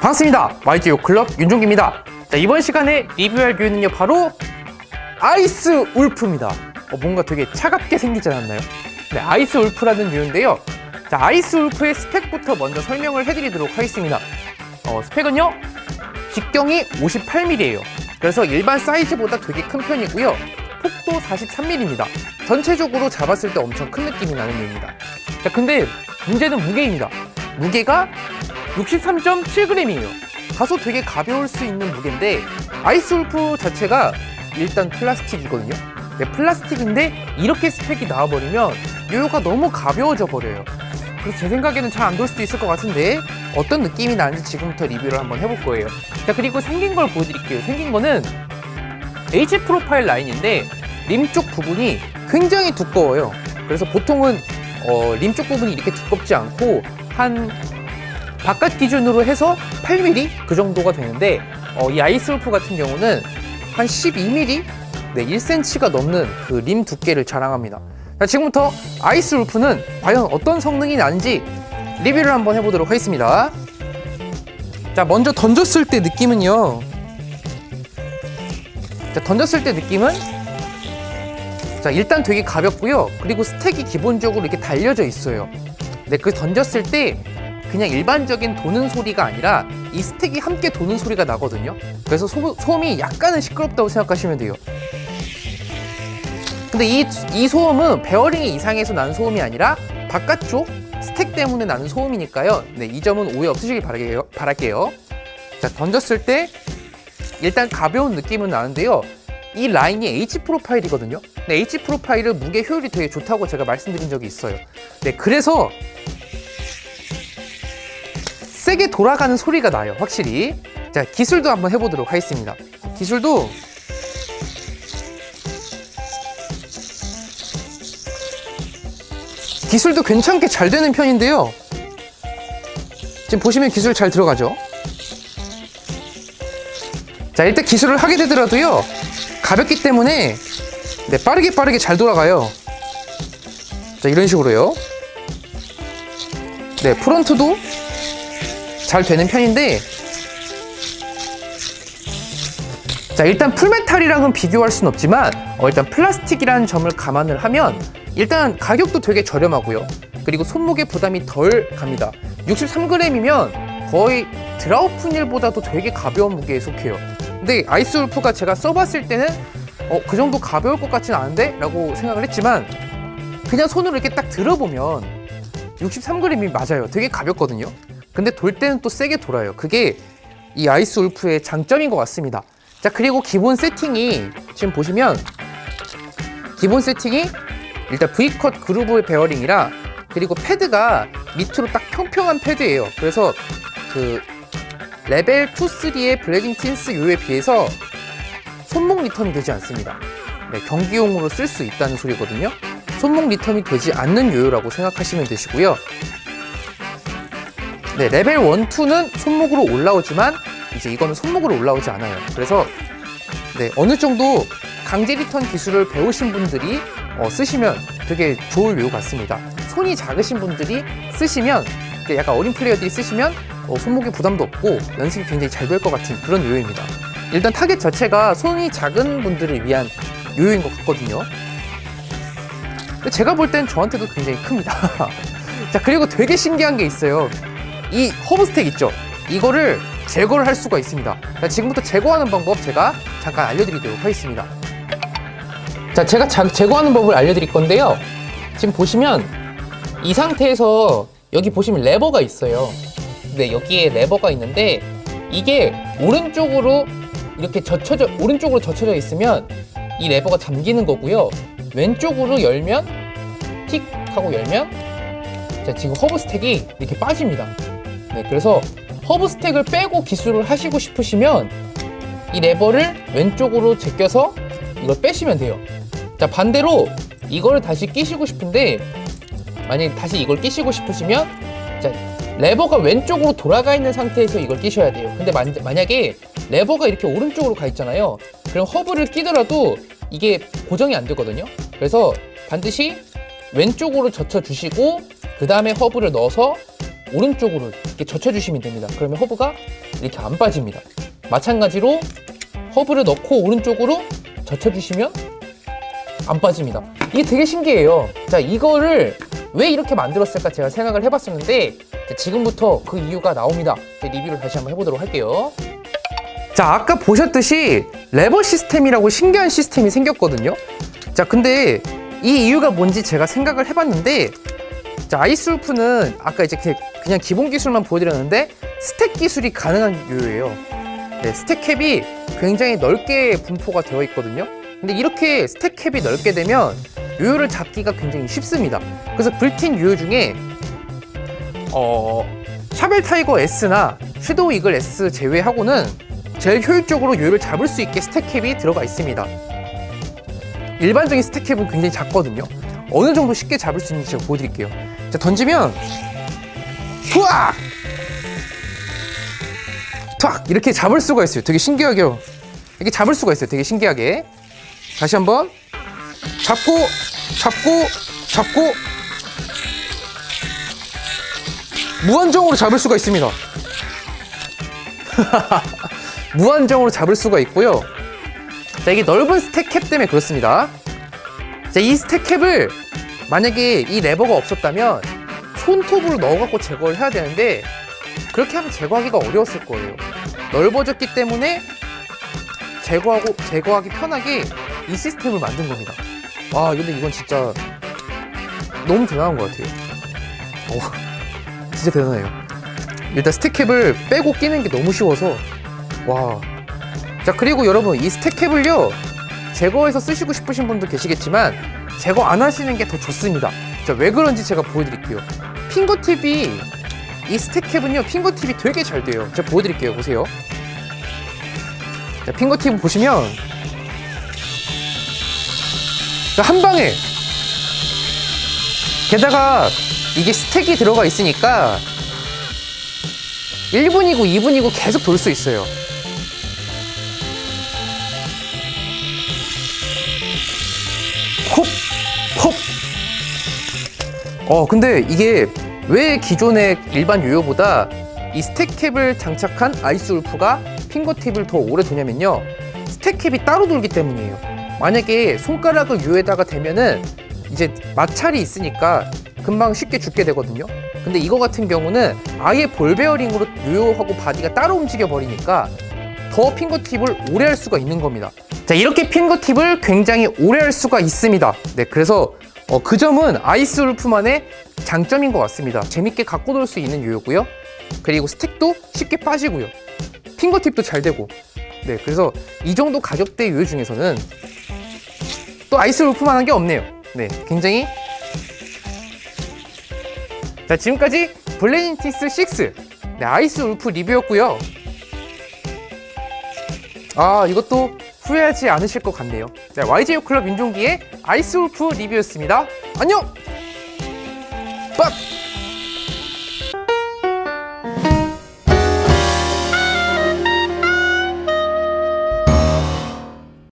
반갑습니다. YJ요요클럽 윤종기입니다. 자, 이번 시간에 리뷰할 교유는요, 바로 아이스 울프입니다. 뭔가 되게 차갑게 생기지 않았나요? 네, 아이스 울프라는 교유인데요. 자, 아이스 울프의 스펙부터 먼저 설명을 해드리도록 하겠습니다. 스펙은요, 직경이 58mm예요. 그래서 일반 사이즈보다 되게 큰 편이고요. 폭도 43mm입니다. 전체적으로 잡았을 때 엄청 큰 느낌이 나는 류입니다. 자, 근데 문제는 무게입니다. 무게가 63.7g이에요. 다소 되게 가벼울 수 있는 무게인데, 아이스 울프 자체가 일단 플라스틱이거든요. 네, 플라스틱인데 이렇게 스펙이 나와버리면 요요가 너무 가벼워져 버려요. 그래서 제 생각에는 잘 안 돌 수도 있을 것 같은데, 어떤 느낌이 나는지 지금부터 리뷰를 한번 해볼 거예요. 자, 그리고 생긴 걸 보여드릴게요. 생긴 거는 H 프로파일 라인인데 림 쪽 부분이 굉장히 두꺼워요. 그래서 보통은 림 쪽 부분이 이렇게 두껍지 않고 한 바깥 기준으로 해서 8mm 그 정도가 되는데, 이 아이스 울프 같은 경우는 한 12mm, 네, 1cm가 넘는 그 림 두께를 자랑합니다. 자, 지금부터 아이스 울프는 과연 어떤 성능이 나는지 리뷰를 한번 해보도록 하겠습니다. 자, 먼저 던졌을 때 느낌은요, 자, 던졌을 때 느낌은, 자, 일단 되게 가볍고요. 그리고 스택이 기본적으로 이렇게 달려져 있어요. 네, 그 던졌을 때 그냥 일반적인 도는 소리가 아니라 이 스택이 함께 도는 소리가 나거든요. 그래서 소음이 약간은 시끄럽다고 생각하시면 돼요. 근데 이 소음은 베어링이 이상해서 나는 소음이 아니라 바깥쪽 스택 때문에 나는 소음이니까요. 네, 이 점은 오해 없으시길 바랄게요. 자, 던졌을 때 일단 가벼운 느낌은 나는데요. 이 라인이 H 프로파일이거든요. 네, H 프로파일은 무게 효율이 되게 좋다고 제가 말씀드린 적이 있어요. 네, 그래서 세게 돌아가는 소리가 나요, 확실히. 자, 기술도 한번 해보도록 하겠습니다. 기술도 괜찮게 잘 되는 편인데요. 지금 보시면 기술 잘 들어가죠? 자, 일단 기술을 하게 되더라도요, 가볍기 때문에 네, 빠르게 잘 돌아가요. 자, 이런 식으로요. 네, 프론트도 잘 되는 편인데, 자, 일단 풀메탈이랑은 비교할 순 없지만 일단 플라스틱이라는 점을 감안을 하면 일단 가격도 되게 저렴하고요. 그리고 손목에 부담이 덜 갑니다. 63g이면 거의 드라우프닐보다도 되게 가벼운 무게에 속해요. 근데 아이스 울프가 제가 써봤을 때는 그 정도 가벼울 것 같진 않은데? 라고 생각을 했지만, 그냥 손으로 이렇게 딱 들어보면 63g이 맞아요. 되게 가볍거든요. 근데 돌 때는 또 세게 돌아요. 그게 이 아이스 울프의 장점인 것 같습니다. 자, 그리고 기본 세팅이 지금 보시면 일단 V컷 그루브의 베어링이라, 그리고 패드가 밑으로 딱 평평한 패드예요. 그래서 그 레벨 2, 3의 블레이징 틴즈 요에 비해서 손목 리턴이 되지 않습니다. 네, 경기용으로 쓸 수 있다는 소리거든요. 손목 리턴이 되지 않는 요요라고 생각하시면 되시고요. 네, 레벨 1, 2는 손목으로 올라오지만 이제 이거는 손목으로 올라오지 않아요. 그래서 네, 어느 정도 강제 리턴 기술을 배우신 분들이 쓰시면 되게 좋을 요요 같습니다. 손이 작으신 분들이 쓰시면, 약간 어린 플레이어들이 쓰시면 손목에 부담도 없고 연습이 굉장히 잘 될 것 같은 그런 요요입니다. 일단 타겟 자체가 손이 작은 분들을 위한 요요인 것 같거든요. 근데 제가 볼 땐 저한테도 굉장히 큽니다. 자, 그리고 되게 신기한 게 있어요. 이 허브 스택 있죠? 이거를 제거를 할 수가 있습니다. 자, 지금부터 제거하는 방법 제가 잠깐 알려드리도록 하겠습니다. 자, 제가 제거하는 법을 알려드릴 건데요. 지금 보시면 이 상태에서 여기 보시면 레버가 있어요. 네, 여기에 레버가 있는데 이게 오른쪽으로 이렇게 젖혀져 있으면 이 레버가 잠기는 거고요. 왼쪽으로 열면, 픽 하고 열면, 자, 지금 허브 스택이 이렇게 빠집니다. 네, 그래서 허브 스택을 빼고 기술을 하시고 싶으시면 이 레버를 왼쪽으로 제껴서 이걸 빼시면 돼요. 자, 반대로 이거를 다시 끼시고 싶은데, 만약에 다시 이걸 끼시고 싶으시면, 자, 레버가 왼쪽으로 돌아가 있는 상태에서 이걸 끼셔야 돼요. 근데 만약에 레버가 이렇게 오른쪽으로 가 있잖아요. 그럼 허브를 끼더라도 이게 고정이 안 되거든요. 그래서 반드시 왼쪽으로 젖혀주시고 그 다음에 허브를 넣어서 오른쪽으로 이렇게 젖혀주시면 됩니다. 그러면 허브가 이렇게 안 빠집니다. 마찬가지로 허브를 넣고 오른쪽으로 젖혀주시면 안 빠집니다. 이게 되게 신기해요. 자, 이거를 왜 이렇게 만들었을까 제가 생각을 해봤었는데 지금부터 그 이유가 나옵니다. 리뷰를 다시 한번 해보도록 할게요. 자, 아까 보셨듯이 레버 시스템이라고 신기한 시스템이 생겼거든요. 자, 근데 이 이유가 뭔지 제가 생각을 해봤는데, 자, 아이스 울프는 아까 이제 그냥 기본 기술만 보여드렸는데 스택 기술이 가능한 요요예요. 네, 스택 캡이 굉장히 넓게 분포가 되어 있거든요. 근데 이렇게 스택 캡이 넓게 되면 요요를 잡기가 굉장히 쉽습니다. 그래서 빌트인 요요 중에 샤벨 타이거 S나 쉐도우 이글 S 제외하고는 제일 효율적으로 요요를 잡을 수 있게 스택 캡이 들어가 있습니다. 일반적인 스택 캡은 굉장히 작거든요. 어느 정도 쉽게 잡을 수 있는지 제가 보여드릴게요. 자, 던지면 후악! 탁! 이렇게 잡을 수가 있어요. 되게 신기하게 이렇게 잡을 수가 있어요. 되게 신기하게 다시 한번 잡고 잡고 잡고 무한정으로 잡을 수가 있습니다. 무한정으로 잡을 수가 있고요. 자, 이게 넓은 스택캡 때문에 그렇습니다. 자, 이 스택캡을 만약에 이 레버가 없었다면 손톱으로 넣어갖고 제거를 해야 되는데 그렇게 하면 제거하기가 어려웠을 거예요. 넓어졌기 때문에 제거하기 편하게 이 시스템을 만든 겁니다. 와, 근데 이건 진짜 너무 대단한 것 같아요. 진짜 대단해요. 일단 스택캡을 빼고 끼는 게 너무 쉬워서 와. 자, 그리고 여러분, 이 스택캡을요 제거해서 쓰시고 싶으신 분도 계시겠지만 제거 안 하시는 게 더 좋습니다. 자, 왜 그런지 제가 보여드릴게요. 핑거팁이, 이 스택캡은요 핑거팁이 되게 잘 돼요. 제가 보여드릴게요. 보세요. 자, 핑거팁 보시면, 자, 한 방에, 게다가 이게 스택이 들어가 있으니까 1분이고 2분이고 계속 돌 수 있어요. 근데 이게 왜 기존의 일반 요요보다 이 스택캡을 장착한 아이스 울프가 핑거팁을 더 오래 도냐면요, 스택캡이 따로 돌기 때문이에요. 만약에 손가락을 요에다가 대면은 이제 마찰이 있으니까 금방 쉽게 죽게 되거든요. 근데 이거 같은 경우는 아예 볼 베어링으로 요요하고 바디가 따로 움직여 버리니까 더 핑거팁을 오래 할 수가 있는 겁니다. 자, 이렇게 핑거팁을 굉장히 오래 할 수가 있습니다. 네, 그래서 그 점은 아이스 울프만의 장점인 것 같습니다. 재밌게 갖고 놀 수 있는 요요고요. 그리고 스틱도 쉽게 빠지고요. 핑거팁도 잘 되고. 네, 그래서 이 정도 가격대 요요 중에서는 또 아이스 울프만 한 게 없네요. 네, 굉장히. 자, 지금까지 블레인티스 6, 네, 아이스 울프 리뷰였고요. 아, 이것도 후회하지 않으실 것 같네요. 자, YJ요요클럽 윤종기의 아이스 울프 리뷰였습니다. 안녕! 빡!